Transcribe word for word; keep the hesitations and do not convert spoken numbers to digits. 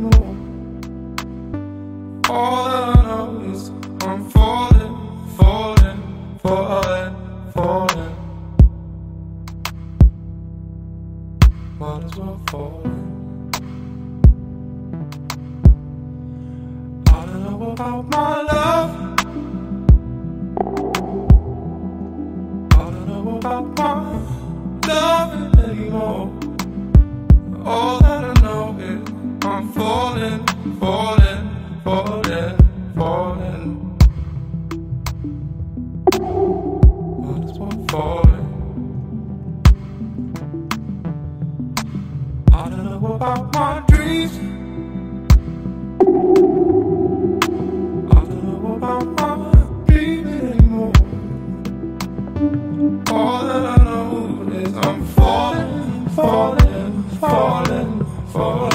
anymore. All I know is I'm falling, falling, falling, falling. Might as well fall in. I don't know about my love. I don't know about my love anymore. All that I know is I'm falling, falling, falling, falling. Might as well fall in. I don't know about my dreams. I don't know about my dreams anymore. All that I know is I'm falling, falling, falling, falling.